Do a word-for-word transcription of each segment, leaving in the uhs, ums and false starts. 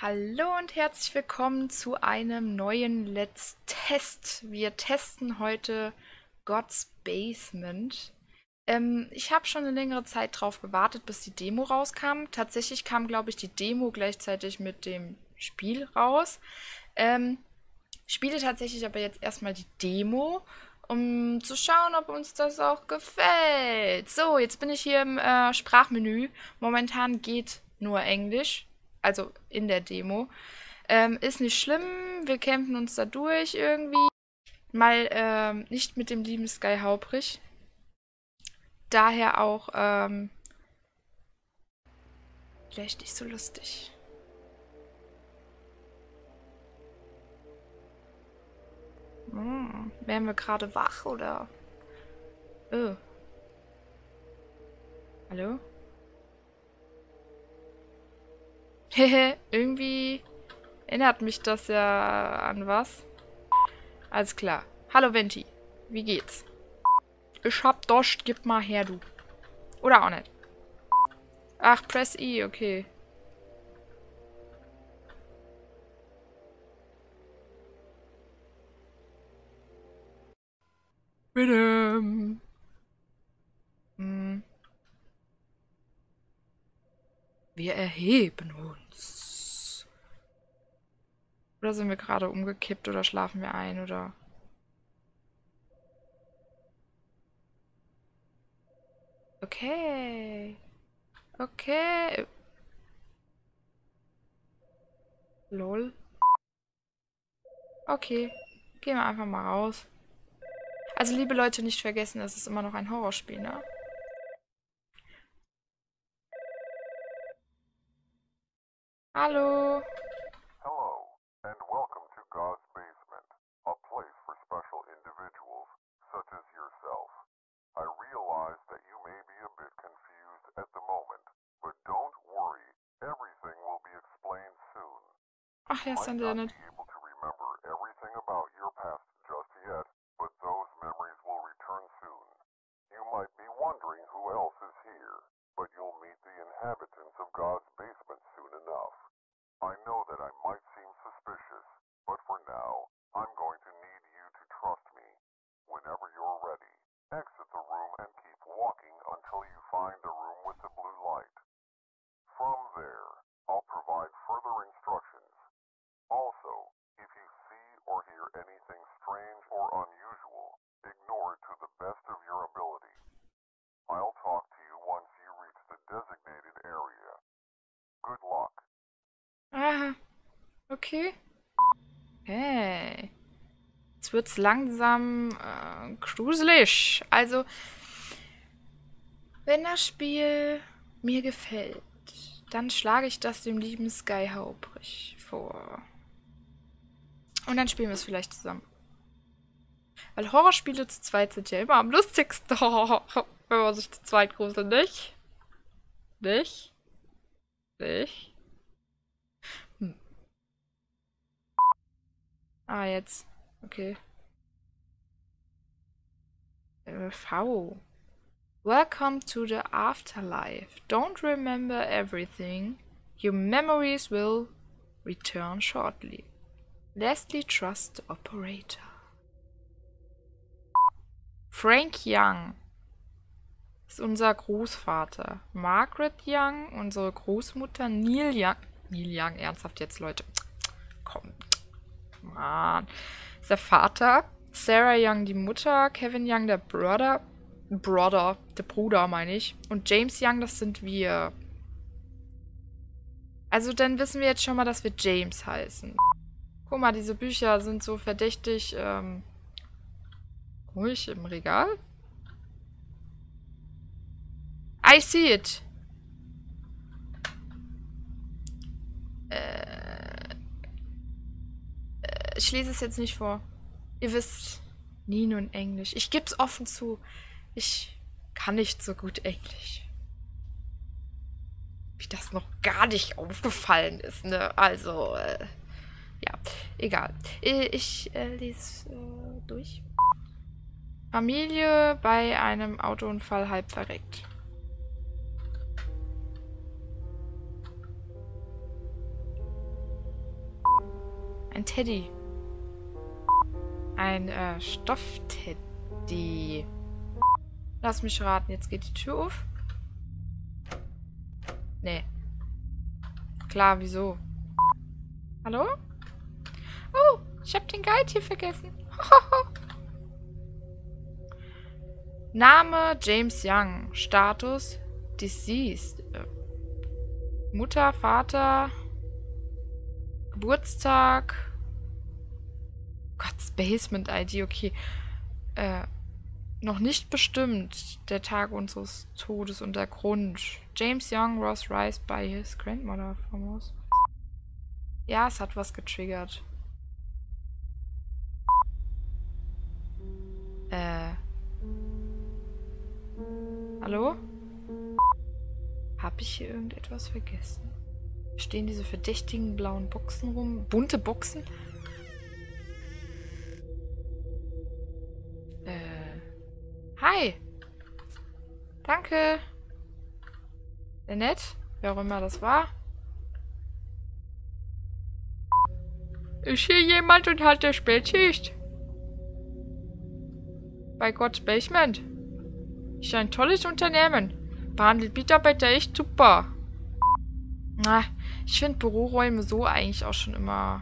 Hallo und herzlich willkommen zu einem neuen Let's Test. Wir testen heute God's Basement. Ähm, ich habe schon eine längere Zeit drauf gewartet, bis die Demo rauskam. Tatsächlich kam, glaube ich, die Demo gleichzeitig mit dem Spiel raus. Ähm, spiele tatsächlich aber jetzt erstmal die Demo, um zu schauen, ob uns das auch gefällt. So, jetzt bin ich hier im äh, Sprachmenü. Momentan geht nur Englisch. Also in der Demo. Ähm, ist nicht schlimm, wir kämpfen uns da durch irgendwie. Mal ähm, nicht mit dem lieben Sky Haubrich. Daher auch ähm, vielleicht nicht so lustig. Hm, wären wir gerade wach oder? Oh. Hallo? Irgendwie erinnert mich das ja an was. Alles klar. Hallo Venti, wie geht's? Ich hab Durst, gib mal her, du. Oder auch nicht. Ach, Press E, okay. Bitte. Hm. Wir erheben uns. Oder sind wir gerade umgekippt oder schlafen wir ein oder... Okay. Okay. Lol. Okay. Gehen wir einfach mal raus. Also liebe Leute, nicht vergessen, es ist immer noch ein Horrorspiel, ne? Hello. Hello, and welcome to God's Basement, a place for special individuals, such as yourself. I realize that you may be a bit confused at the moment, but don't worry, everything will be explained soon. Ach, yes, I did it. Okay. Okay. Jetzt wird es langsam äh, gruselig. Also, wenn das Spiel mir gefällt, dann schlage ich das dem lieben Sky Haubrich vor. Und dann spielen wir es vielleicht zusammen. Weil Horrorspiele zu zweit sind ja immer am lustigsten. Wenn man sich zu zweit gruselt, nicht? Nicht? Nicht? Ah, jetzt. Okay. V. Welcome to the afterlife. Don't remember everything. Your memories will return shortly. Leslie Trust Operator. Frank Young ist unser Großvater. Margaret Young, unsere Großmutter. Neil Young. Neil Young, ernsthaft jetzt, Leute. Komm. Mann. Der Vater, Sarah Young die Mutter, Kevin Young der Bruder, Brother, der Bruder meine ich, und James Young, das sind wir. Also dann wissen wir jetzt schon mal, dass wir James heißen. Guck mal, diese Bücher sind so verdächtig ähm, ruhig im Regal. I see it. Äh. Ich lese es jetzt nicht vor. Ihr wisst, nie nur in Englisch. Ich gebe es offen zu. Ich kann nicht so gut Englisch. Wie das noch gar nicht aufgefallen ist, ne? Also, äh, ja, egal. Ich äh, lese äh, durch. Familie bei einem Autounfall halb verreckt. Ein Teddy. Ein äh, Stoffteddy. Lass mich raten, jetzt geht die Tür auf. Nee. Klar, wieso? Hallo? Oh, ich habe den Guide hier vergessen. Name James Young. Status Deceased. Mutter, Vater, Geburtstag. God's Basement I D, okay. Äh, noch nicht bestimmt. Der Tag unseres Todes und der Grund. James Young was raised by his grandmother from us. Ja, es hat was getriggert. Äh. Hallo? Hab ich hier irgendetwas vergessen? Stehen diese verdächtigen blauen Boxen rum? Bunte Boxen? Äh. Hi! Danke! Sehr nett, wer auch immer das war. Ist hier jemand und hat der Spätschicht? Bei God's Basement. Ist ein tolles Unternehmen. Behandelt Mitarbeiter echt super. Na, ich finde Büroräume so eigentlich auch schon immer...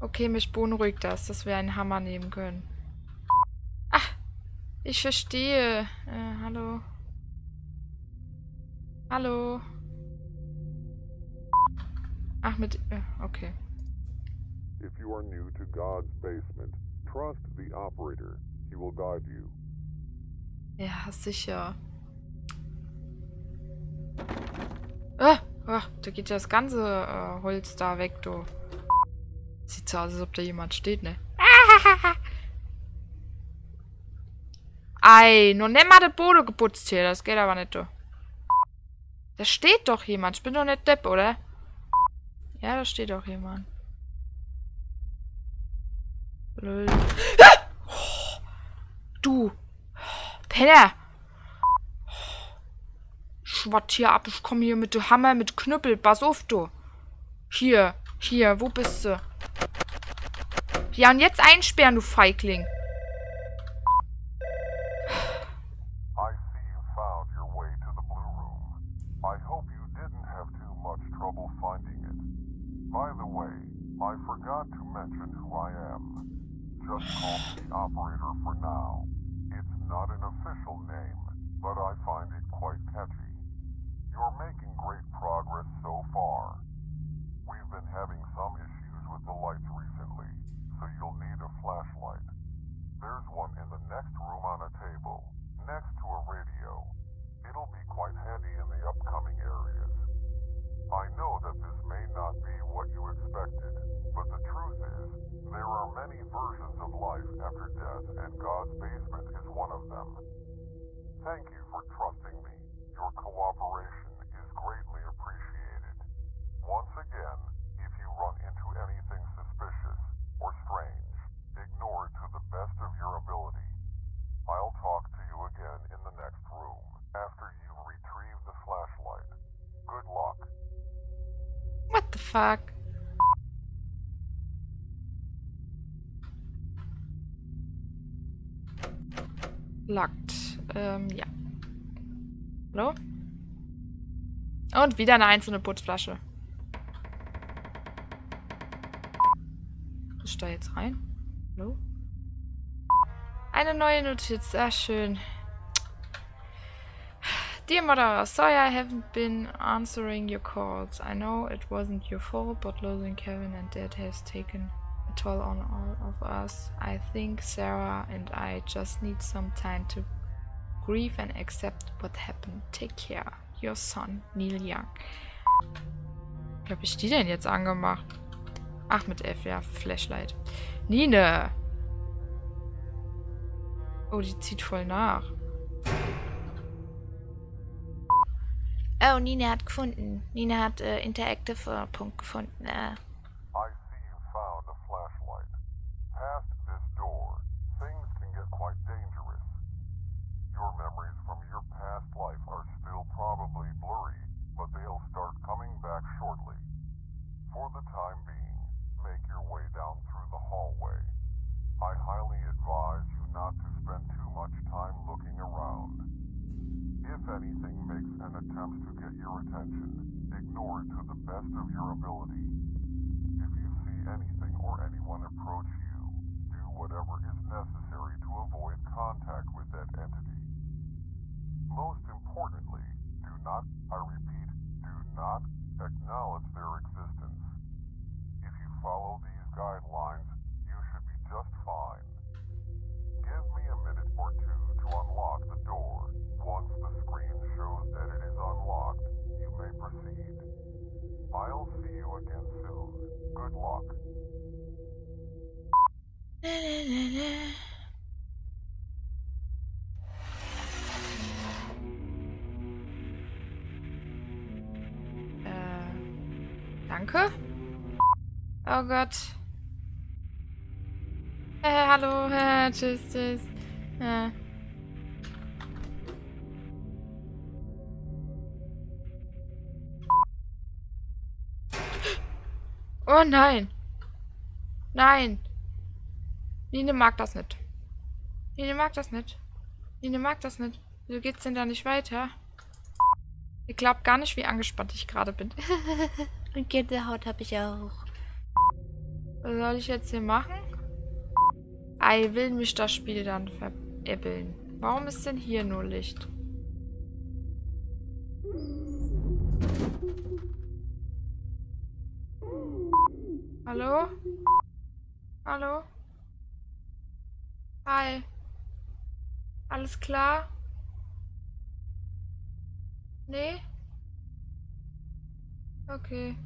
Okay, mich beunruhigt das, dass wir einen Hammer nehmen können. Ach, ich verstehe. Äh, hallo. Hallo. Ach, mit... Äh, okay. If you are new to God's Basement, trust the operator. He will guide you. Ja, sicher. Ah, ah, da geht ja das ganze äh, Holz da weg, du. Sieht so aus, als ob da jemand steht, ne? Ei, nur nimm mal den Boden geputzt hier, das geht aber nicht, du. Da steht doch jemand, ich bin doch nicht Depp, oder? Ja, da steht doch jemand. Blöd. Ah! Oh, du. Penner! Schwatt hier ab, ich komme hier mit dem Hammer, mit Knüppel, pass auf, du! Hier, hier, wo bist du? Ja, und jetzt einsperren, du Feigling! Fuck. Locked. Ähm, ja. Hallo? Und wieder eine einzelne Putzflasche. Kriegst du da jetzt rein? Hallo? Eine neue Notiz. Sehr schön. Dear Mother, sorry I haven't been answering your calls. I know it wasn't your fault, but losing Kevin and Dad has taken a toll on all of us. I think Sarah and I just need some time to grieve and accept what happened. Take care. Your son, Neil Young. Wie hab ich die denn jetzt angemacht? Ach, mit F, ja, Flashlight. Nine! Oh, die zieht voll nach. Oh, Nina hat gefunden. Nina hat äh, Interactive äh, Punkt gefunden. Äh. I see you found a flashlight. Past this door, things can get quite dangerous. Your memories from your past life are still probably blurry, but they'll start coming back shortly. For the time being, make your way down through the hallway. I highly advise you not to spend too much time looking around. If anything makes an attempt to get your attention, ignore it to the best of your ability. If you see anything or anyone approach you, do whatever is necessary to avoid contact with that entity. Most importantly, do not, I repeat, do not acknowledge their existence. If you follow these guidelines, you should be just fine. Give me a minute or two to unlock the door. Once the screen shows that it is unlocked, you may proceed. I'll see you again soon. Good luck. Danke. Oh Gott. Äh, hallo. Äh, tschüss, tschüss. Äh. Oh nein. Nein. Nina mag das nicht. Nina mag das nicht. Nina mag das nicht. Wieso geht's denn da nicht weiter? Ihr glaubt gar nicht, wie angespannt ich gerade bin. Und Gänsehaut habe ich auch. Was soll ich jetzt hier machen? Ei, will mich das Spiel dann veräppeln. Warum ist denn hier nur Licht? Hallo? Hallo? Hi. Alles klar? Nee? Okay.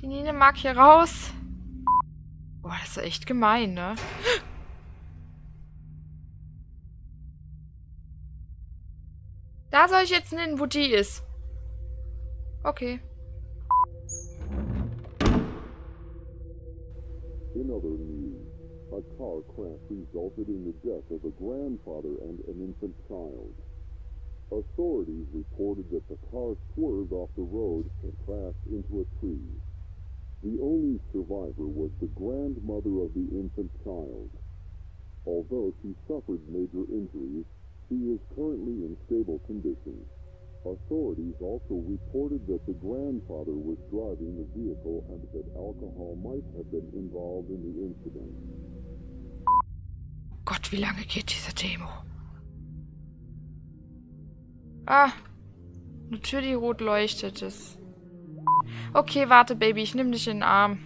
Die Nina mag hier raus. Boah, das ist ja echt gemein, ne? Da soll ich jetzt nennen, wo die ist. Okay. In other news, a car crash resulted in the death of a grandfather and an infant child. Authorities reported that the car swerved off the road and crashed into a tree. The only survivor was the grandmother of the infant child. Although she suffered major injuries, she is currently in stable condition. Authorities also reported that the grandfather was driving the vehicle and that alcohol might have been involved in the incident. Gott, wie lange geht diese Demo? Ah, eine Tür, die rot leuchtet ist. Okay, warte, Baby, ich nehme dich in den Arm.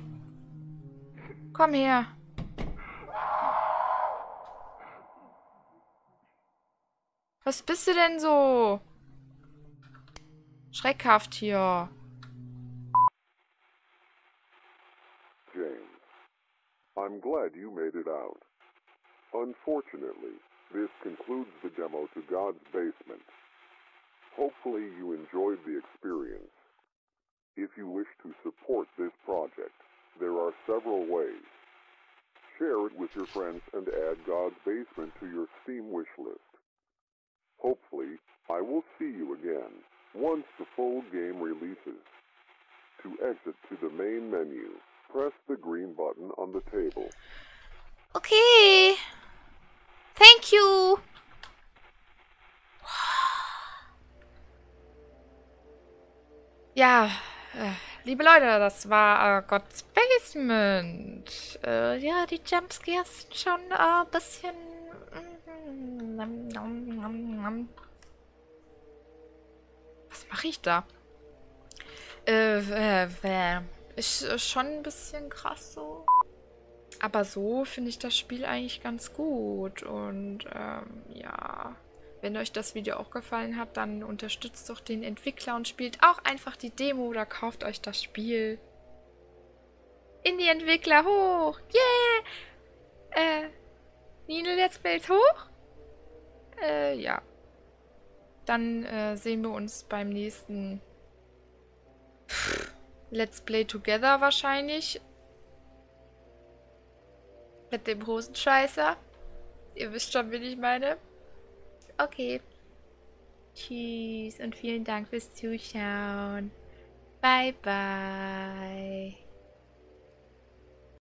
Komm her. Was bist du denn so? Schreckhaft hier. James, I'm glad you made it out. Unfortunately, this concludes the demo to God's Basement. Hopefully you enjoyed the experience. If you wish to support this project, there are several ways. Share it with your friends and add God's Basement to your Steam wish list. Hopefully, I will see you again once the full game releases. To exit to the main menu, press the green button on the table. Okay. Thank you. Ja, äh, liebe Leute, das war äh, God's Basement. Äh, ja, die Jumpscares sind schon äh, ein bisschen... Was mache ich da? Äh, äh, ist äh, schon ein bisschen krass so. Aber so finde ich das Spiel eigentlich ganz gut. Und ähm, ja... Wenn euch das Video auch gefallen hat, dann unterstützt doch den Entwickler und spielt auch einfach die Demo oder kauft euch das Spiel. In die Entwickler hoch! Yeah! Äh, Nino Let's Plays hoch? Äh, ja. Dann äh, sehen wir uns beim nächsten Let's Play Together wahrscheinlich. Mit dem Hosenscheißer. Ihr wisst schon, wen ich meine. Okay. Tschüss und vielen Dank fürs Zuschauen. Bye, bye.